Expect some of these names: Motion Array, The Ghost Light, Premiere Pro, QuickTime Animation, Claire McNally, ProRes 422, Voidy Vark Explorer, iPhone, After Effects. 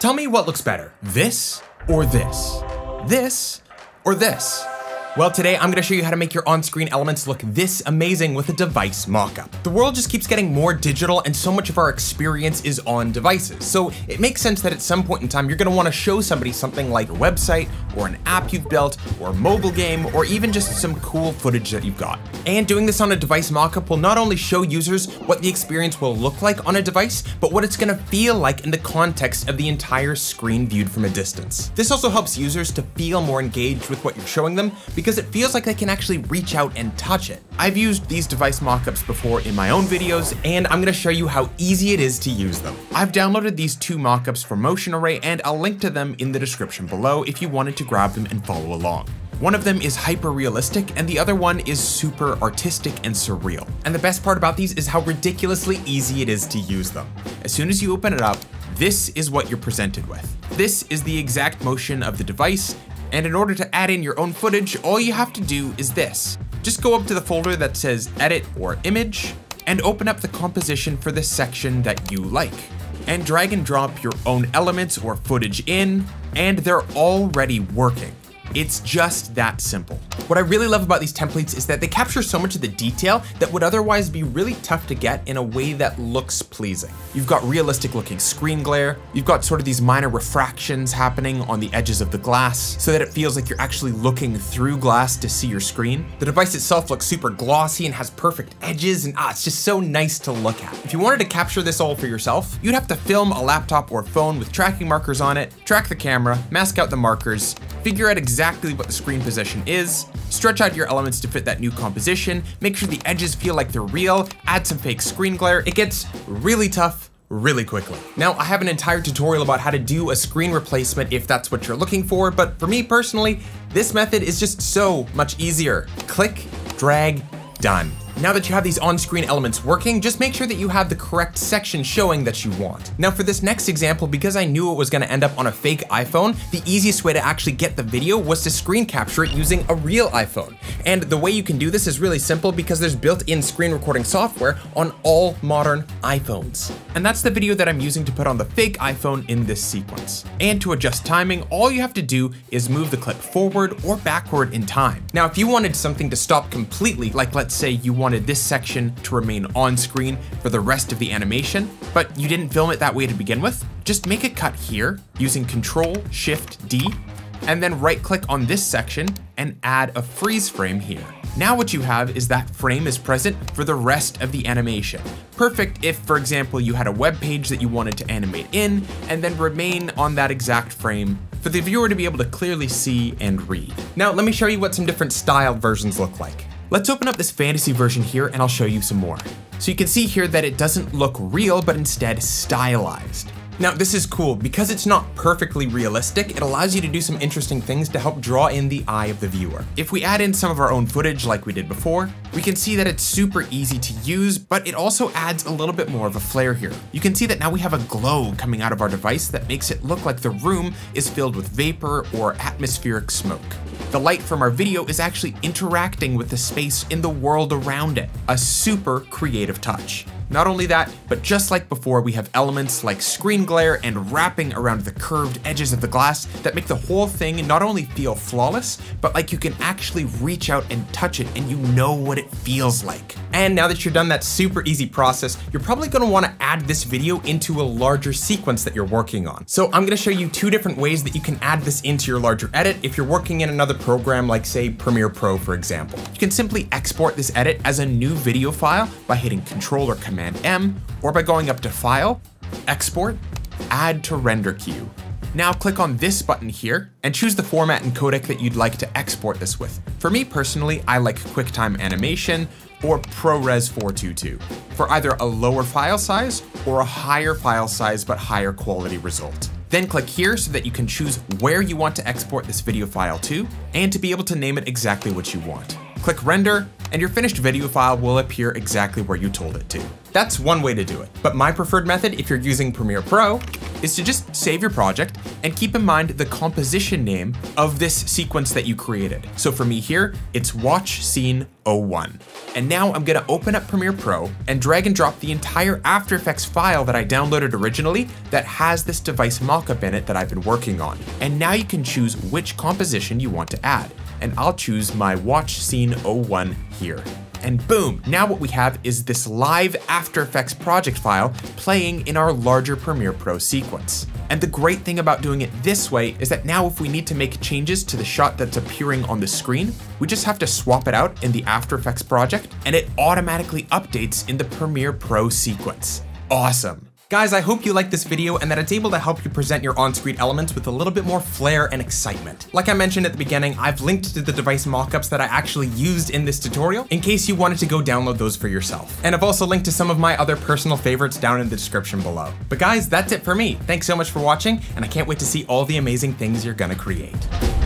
Tell me what looks better, this or this? This or this? Well, today I'm gonna show you how to make your on-screen elements look this amazing with a device mock-up. The world just keeps getting more digital and so much of our experience is on devices. So it makes sense that at some point in time, you're gonna wanna show somebody something like a website or an app you've built or a mobile game, or even just some cool footage that you've got. And doing this on a device mock-up will not only show users what the experience will look like on a device, but what it's gonna feel like in the context of the entire screen viewed from a distance. This also helps users to feel more engaged with what you're showing them, because it feels like they can actually reach out and touch it. I've used these device mockups before in my own videos, and I'm gonna show you how easy it is to use them. I've downloaded these two mockups from Motion Array, and I'll link to them in the description below if you wanted to grab them and follow along. One of them is hyper-realistic, and the other one is super artistic and surreal. And the best part about these is how ridiculously easy it is to use them. As soon as you open it up, this is what you're presented with. This is the exact motion of the device, and in order to add in your own footage, all you have to do is this. Just go up to the folder that says Edit or Image and open up the composition for the section that you like. And drag and drop your own elements or footage in, and they're already working. It's just that simple. What I really love about these templates is that they capture so much of the detail that would otherwise be really tough to get in a way that looks pleasing. You've got realistic looking screen glare, you've got sort of these minor refractions happening on the edges of the glass so that it feels like you're actually looking through glass to see your screen. The device itself looks super glossy and has perfect edges, and it's just so nice to look at. If you wanted to capture this all for yourself, you'd have to film a laptop or phone with tracking markers on it, track the camera, mask out the markers, figure out exactly what the screen position is, stretch out your elements to fit that new composition, make sure the edges feel like they're real, add some fake screen glare. It gets really tough really quickly. Now, I have an entire tutorial about how to do a screen replacement if that's what you're looking for, but for me personally, this method is just so much easier. Click, drag, done. Now that you have these on-screen elements working, just make sure that you have the correct section showing that you want. Now for this next example, because I knew it was gonna end up on a fake iPhone, the easiest way to actually get the video was to screen capture it using a real iPhone. And the way you can do this is really simple because there's built-in screen recording software on all modern iPhones. And that's the video that I'm using to put on the fake iPhone in this sequence. And to adjust timing, all you have to do is move the clip forward or backward in time. Now, if you wanted something to stop completely, like let's say you wanted this section to remain on screen for the rest of the animation, but you didn't film it that way to begin with, just make a cut here using Control-Shift-D, and then right-click on this section and add a freeze frame here. Now what you have is that frame is present for the rest of the animation. Perfect if, for example, you had a web page that you wanted to animate in and then remain on that exact frame for the viewer to be able to clearly see and read. Now let me show you what some different styled versions look like. Let's open up this fantasy version here and I'll show you some more. So you can see here that it doesn't look real, but instead stylized. Now this is cool because it's not perfectly realistic. It allows you to do some interesting things to help draw in the eye of the viewer. If we add in some of our own footage like we did before, we can see that it's super easy to use, but it also adds a little bit more of a flair here. You can see that now we have a glow coming out of our device that makes it look like the room is filled with vapor or atmospheric smoke. The light from our video is actually interacting with the space in the world around it. A super creative touch. Not only that, but just like before, we have elements like screen glare and wrapping around the curved edges of the glass that make the whole thing not only feel flawless, but like you can actually reach out and touch it and you know what it feels like. And now that you're done that super easy process, you're probably gonna wanna add this video into a larger sequence that you're working on. So I'm gonna show you two different ways that you can add this into your larger edit if you're working in another program like say Premiere Pro, for example. You can simply export this edit as a new video file by hitting Control or Command-M, or by going up to File, Export, Add to Render Queue. Now click on this button here and choose the format and codec that you'd like to export this with. For me personally, I like QuickTime Animation or ProRes 422 for either a lower file size or a higher file size but higher quality result. Then click here so that you can choose where you want to export this video file to and to be able to name it exactly what you want. Click Render, and your finished video file will appear exactly where you told it to. That's one way to do it. But my preferred method, if you're using Premiere Pro, is to just save your project and keep in mind the composition name of this sequence that you created. So for me here, it's Watch Scene 01. And now I'm gonna open up Premiere Pro and drag and drop the entire After Effects file that I downloaded originally that has this device mockup in it that I've been working on. And now you can choose which composition you want to add. And I'll choose my Watch Scene 01 here. And boom, now what we have is this live After Effects project file playing in our larger Premiere Pro sequence. And the great thing about doing it this way is that now if we need to make changes to the shot that's appearing on the screen, we just have to swap it out in the After Effects project and it automatically updates in the Premiere Pro sequence. Awesome. Guys, I hope you liked this video and that it's able to help you present your on-screen elements with a little bit more flair and excitement. Like I mentioned at the beginning, I've linked to the device mockups that I actually used in this tutorial in case you wanted to go download those for yourself. And I've also linked to some of my other personal favorites down in the description below. But guys, that's it for me. Thanks so much for watching, and I can't wait to see all the amazing things you're gonna create.